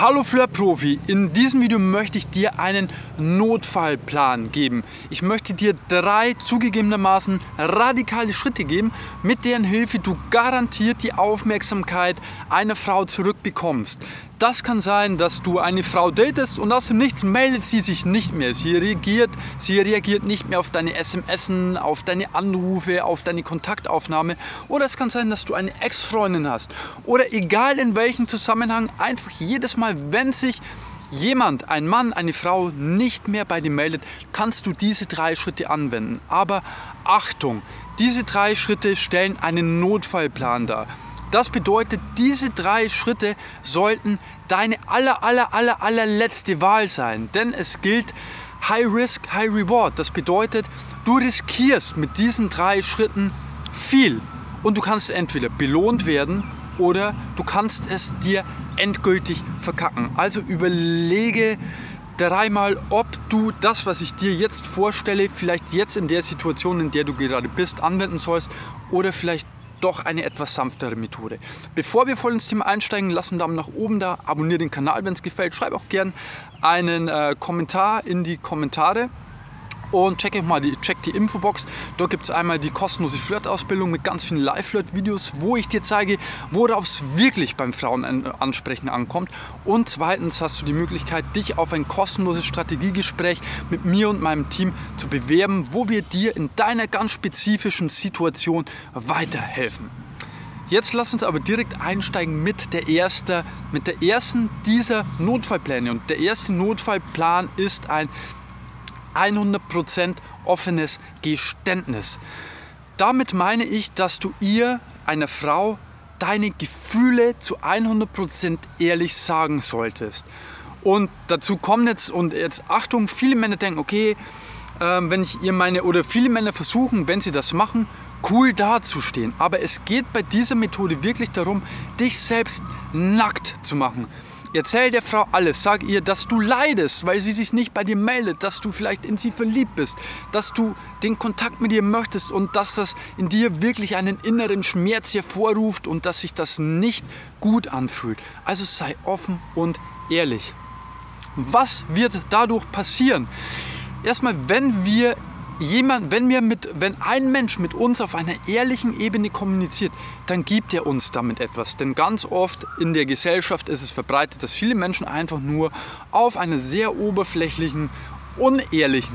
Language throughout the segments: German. Hallo Flirtprofi, in diesem Video möchte ich dir einen Notfallplan geben. Ich möchte dir 3 zugegebenermaßen radikale Schritte geben, mit deren Hilfe du garantiert die Aufmerksamkeit einer Frau zurückbekommst. Das kann sein, dass du eine Frau datest und aus dem Nichts meldet sie sich nicht mehr. Sie reagiert nicht mehr auf deine SMS, auf deine Anrufe, auf deine Kontaktaufnahme. Oder es kann sein, dass du eine Ex-Freundin hast. Oder egal in welchem Zusammenhang, einfach jedes Mal, wenn sich jemand, ein Mann, eine Frau nicht mehr bei dir meldet, kannst du diese 3 Schritte anwenden. Aber Achtung, diese 3 Schritte stellen einen Notfallplan dar. Das bedeutet, diese 3 Schritte sollten deine allerletzte Wahl sein, denn es gilt High Risk, High Reward. Das bedeutet, du riskierst mit diesen 3 Schritten viel und du kannst entweder belohnt werden oder du kannst es dir endgültig verkacken. Also überlege dreimal, ob du das, was ich dir jetzt vorstelle, vielleicht jetzt in der Situation, in der du gerade bist, anwenden sollst oder vielleicht doch eine etwas sanftere Methode. Bevor wir voll ins Thema einsteigen, lass einen Daumen nach oben da, abonniere den Kanal, wenn es gefällt, schreib auch gern einen Kommentar in die Kommentare und check die Infobox. Dort gibt es einmal die kostenlose Flirt-Ausbildung mit ganz vielen Live-Flirt-Videos, wo ich dir zeige, worauf es wirklich beim Frauenansprechen ankommt. Und zweitens hast du die Möglichkeit, dich auf ein kostenloses Strategiegespräch mit mir und meinem Team zu bewerben, wo wir dir in deiner ganz spezifischen Situation weiterhelfen. Jetzt lass uns aber direkt einsteigen mit der ersten dieser Notfallpläne. Und der erste Notfallplan ist ein 100% offenes Geständnis. Damit meine ich, dass du ihr, einer Frau, deine Gefühle zu 100% ehrlich sagen solltest. Und dazu kommen jetzt Achtung, viele Männer denken, okay, viele Männer versuchen, wenn sie das machen, cool dazustehen. Aber es geht bei dieser Methode wirklich darum, dich selbst nackt zu machen. Erzähl der Frau alles, sag ihr, dass du leidest, weil sie sich nicht bei dir meldet, dass du vielleicht in sie verliebt bist, dass du den Kontakt mit ihr möchtest und dass das in dir wirklich einen inneren Schmerz hervorruft und dass sich das nicht gut anfühlt. Also sei offen und ehrlich. Was wird dadurch passieren? Erstmal, wenn ein Mensch mit uns auf einer ehrlichen Ebene kommuniziert, dann gibt er uns damit etwas. Denn ganz oft in der Gesellschaft ist es verbreitet, dass viele Menschen einfach nur auf einer sehr oberflächlichen,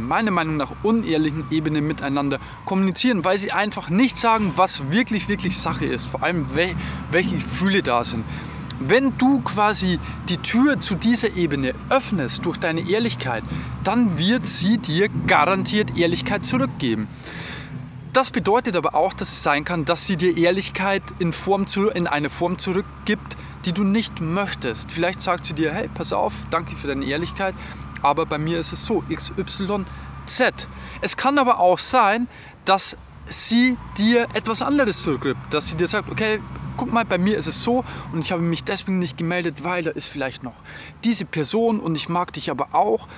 meiner Meinung nach unehrlichen Ebene miteinander kommunizieren, weil sie einfach nicht sagen, was wirklich Sache ist, vor allem welche Gefühle da sind. Wenn du quasi die Tür zu dieser Ebene öffnest durch deine Ehrlichkeit, dann wird sie dir garantiert Ehrlichkeit zurückgeben. Das bedeutet aber auch, dass es sein kann, dass sie dir Ehrlichkeit in einer Form zurückgibt, die du nicht möchtest. Vielleicht sagt sie dir, hey, pass auf, danke für deine Ehrlichkeit, aber bei mir ist es so, XYZ. Es kann aber auch sein, dass sie dir etwas anderes zurückgibt, dass sie dir sagt, okay, guck mal, bei mir ist es so und ich habe mich deswegen nicht gemeldet, weil da ist vielleicht noch diese Person und ich mag dich aber auch.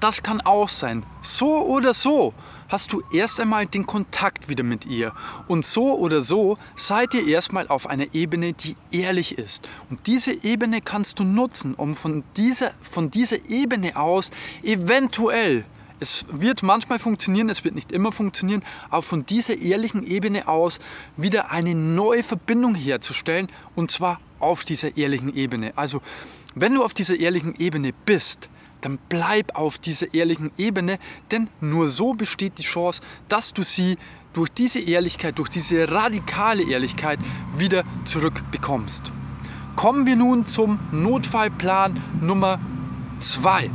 Das kann auch sein. So oder so hast du erst einmal den Kontakt wieder mit ihr. Und so oder so seid ihr erstmal auf einer Ebene, die ehrlich ist. Und diese Ebene kannst du nutzen, um von dieser Ebene aus eventuell, es wird manchmal funktionieren, es wird nicht immer funktionieren, aber von dieser ehrlichen Ebene aus wieder eine neue Verbindung herzustellen und zwar auf dieser ehrlichen Ebene. Also wenn du auf dieser ehrlichen Ebene bist, dann bleib auf dieser ehrlichen Ebene, denn nur so besteht die Chance, dass du sie durch diese Ehrlichkeit, durch diese radikale Ehrlichkeit wieder zurückbekommst. Kommen wir nun zum Notfallplan Nummer 2.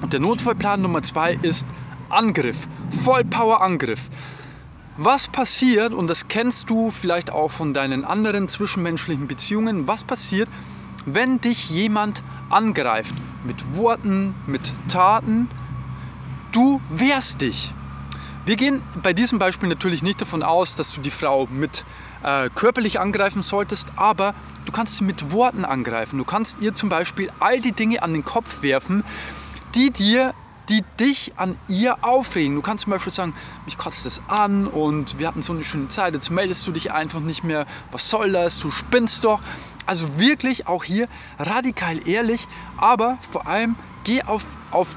Und der Notfallplan Nummer 2 ist Angriff, Vollpower-Angriff. Was passiert, und das kennst du vielleicht auch von deinen anderen zwischenmenschlichen Beziehungen, was passiert, wenn dich jemand angreift? Mit Worten, mit Taten, du wehrst dich. Wir gehen bei diesem Beispiel natürlich nicht davon aus, dass du die Frau mit körperlich angreifen solltest, aber du kannst sie mit Worten angreifen. Du kannst ihr zum Beispiel all die Dinge an den Kopf werfen, die dir die dich an ihr aufregen. Du kannst zum Beispiel sagen, mich kotzt das an und wir hatten so eine schöne Zeit, jetzt meldest du dich einfach nicht mehr, was soll das, du spinnst doch. Also wirklich auch hier radikal ehrlich, aber vor allem geh auf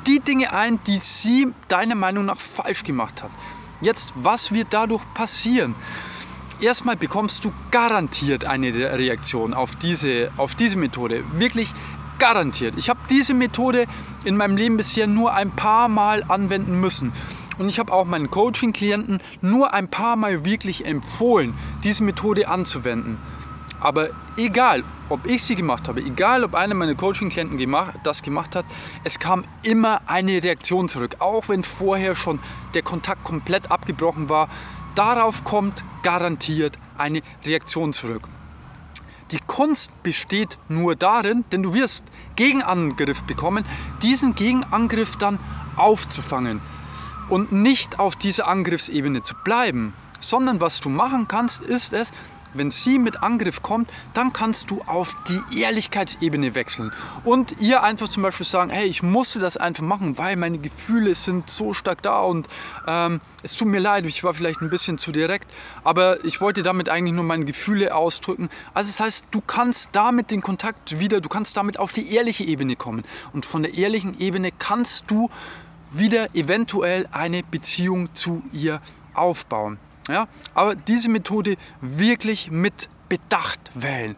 die Dinge ein, die sie deiner Meinung nach falsch gemacht hat. Jetzt, was wird dadurch passieren? Erstmal bekommst du garantiert eine Reaktion auf diese Methode, wirklich garantiert. Ich habe diese Methode in meinem Leben bisher nur ein paar Mal anwenden müssen. Und ich habe auch meinen Coaching-Klienten nur ein paar Mal wirklich empfohlen, diese Methode anzuwenden. Aber egal, ob ich sie gemacht habe, egal, ob einer meiner Coaching-Klienten das gemacht hat, es kam immer eine Reaktion zurück. Auch wenn vorher schon der Kontakt komplett abgebrochen war, darauf kommt garantiert eine Reaktion zurück. Die Kunst besteht nur darin, denn du wirst Gegenangriff bekommen, diesen Gegenangriff dann aufzufangen und nicht auf dieser Angriffsebene zu bleiben, sondern was du machen kannst, ist es, wenn sie mit Angriff kommt, dann kannst du auf die Ehrlichkeitsebene wechseln und ihr einfach zum Beispiel sagen, hey, ich musste das einfach machen, weil meine Gefühle sind so stark da und es tut mir leid, ich war vielleicht ein bisschen zu direkt, aber ich wollte damit eigentlich nur meine Gefühle ausdrücken. Also das heißt, du kannst damit den Kontakt wieder, du kannst damit auf die ehrliche Ebene kommen und von der ehrlichen Ebene kannst du wieder eventuell eine Beziehung zu ihr aufbauen. Ja, aber diese Methode wirklich mit Bedacht wählen.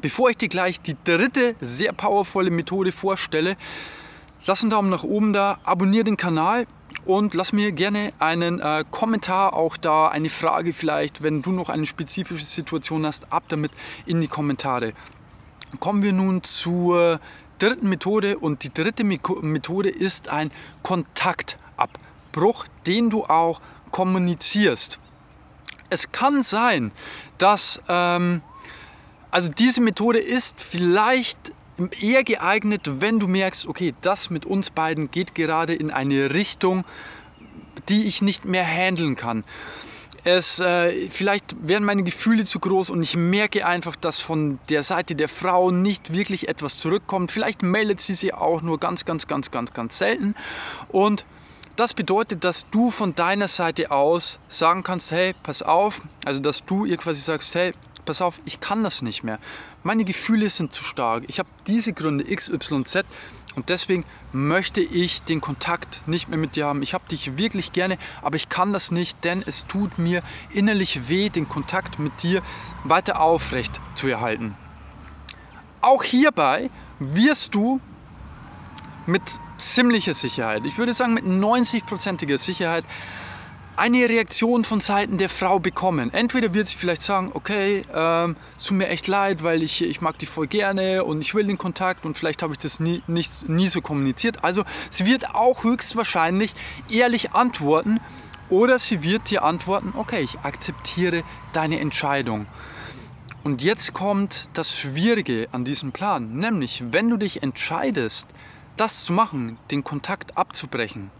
Bevor ich dir gleich die dritte sehr powervolle Methode vorstelle, lass einen Daumen nach oben da, abonniere den Kanal und lass mir gerne einen Kommentar auch da, eine Frage vielleicht, wenn du noch eine spezifische Situation hast, ab damit in die Kommentare. Kommen wir nun zur dritten Methode und die dritte Methode ist ein Kontaktabbruch, den du auch kommunizierst. Es kann sein, dass also diese Methode ist vielleicht eher geeignet, wenn du merkst, okay, das mit uns beiden geht gerade in eine Richtung, die ich nicht mehr handeln kann. Vielleicht werden meine Gefühle zu groß und ich merke einfach, dass von der Seite der Frau nicht wirklich etwas zurückkommt. Vielleicht meldet sie sich auch nur ganz selten und das bedeutet, dass du von deiner Seite aus sagen kannst, hey, pass auf, also dass du ihr quasi sagst, hey, pass auf, ich kann das nicht mehr. Meine Gefühle sind zu stark, ich habe diese Gründe XYZ und deswegen möchte ich den Kontakt nicht mehr mit dir haben. Ich habe dich wirklich gerne, aber ich kann das nicht, denn es tut mir innerlich weh, den Kontakt mit dir weiter aufrecht zu erhalten. Auch hierbei wirst du mit ziemlicher Sicherheit, ich würde sagen mit 90%iger Sicherheit, eine Reaktion von Seiten der Frau bekommen. Entweder wird sie vielleicht sagen, okay, es tut mir echt leid, weil ich mag dich voll gerne und ich will den Kontakt und vielleicht habe ich das nie so kommuniziert. Also sie wird auch höchstwahrscheinlich ehrlich antworten oder sie wird dir antworten, okay, ich akzeptiere deine Entscheidung. Und jetzt kommt das Schwierige an diesem Plan, nämlich wenn du dich entscheidest, das zu machen, den Kontakt abzubrechen,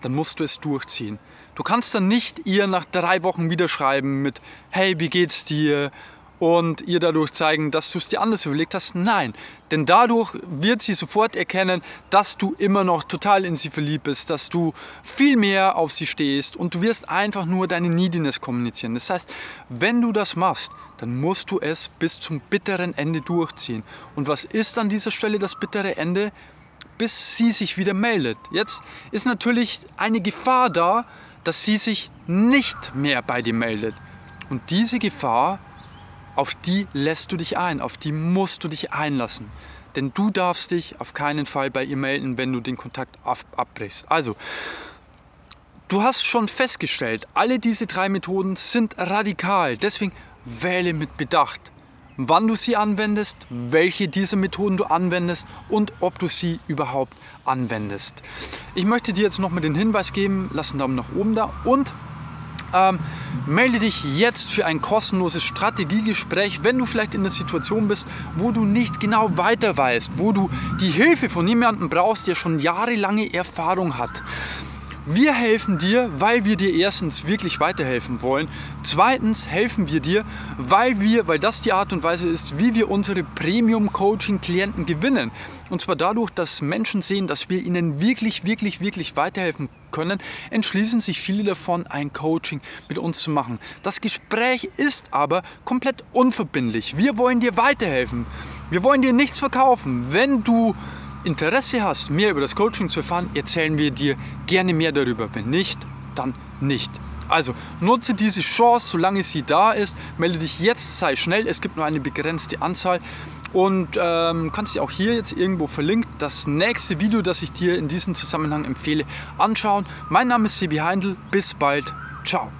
dann musst du es durchziehen. Du kannst dann nicht ihr nach 3 Wochen wieder schreiben mit hey, wie geht's dir? Und ihr dadurch zeigen, dass du es dir anders überlegt hast. Nein, denn dadurch wird sie sofort erkennen, dass du immer noch total in sie verliebt bist, dass du viel mehr auf sie stehst und du wirst einfach nur deine Neediness kommunizieren. Das heißt, wenn du das machst, dann musst du es bis zum bitteren Ende durchziehen. Und was ist an dieser Stelle das bittere Ende? Bis sie sich wieder meldet. Jetzt ist natürlich eine Gefahr da, dass sie sich nicht mehr bei dir meldet. Und diese Gefahr, auf die lässt du dich ein, auf die musst du dich einlassen. Denn du darfst dich auf keinen Fall bei ihr melden, wenn du den Kontakt abbrichst. Also, du hast schon festgestellt, alle diese 3 Methoden sind radikal. Deswegen wähle mit Bedacht, wann du sie anwendest, welche dieser Methoden du anwendest und ob du sie überhaupt anwendest. Ich möchte dir jetzt nochmal den Hinweis geben, lass einen Daumen nach oben da und melde dich jetzt für ein kostenloses Strategiegespräch, wenn du vielleicht in der Situation bist, wo du nicht genau weiter weißt, wo du die Hilfe von jemandem brauchst, der schon jahrelange Erfahrung hat. Wir helfen dir, weil wir dir erstens wirklich weiterhelfen wollen. Zweitens helfen wir dir, weil das die Art und Weise ist, wie wir unsere Premium-Coaching-Klienten gewinnen. Und zwar dadurch, dass Menschen sehen, dass wir ihnen wirklich weiterhelfen können, entschließen sich viele davon, ein Coaching mit uns zu machen. Das Gespräch ist aber komplett unverbindlich. Wir wollen dir weiterhelfen. Wir wollen dir nichts verkaufen. Wenn du Interesse hast, mehr über das Coaching zu erfahren, erzählen wir dir gerne mehr darüber. Wenn nicht, dann nicht. Also nutze diese Chance, solange sie da ist. Melde dich jetzt, sei schnell. Es gibt nur eine begrenzte Anzahl. Und kannst dir auch hier jetzt irgendwo verlinkt das nächste Video, das ich dir in diesem Zusammenhang empfehle, anschauen. Mein Name ist Sebi Heindl. Bis bald. Ciao.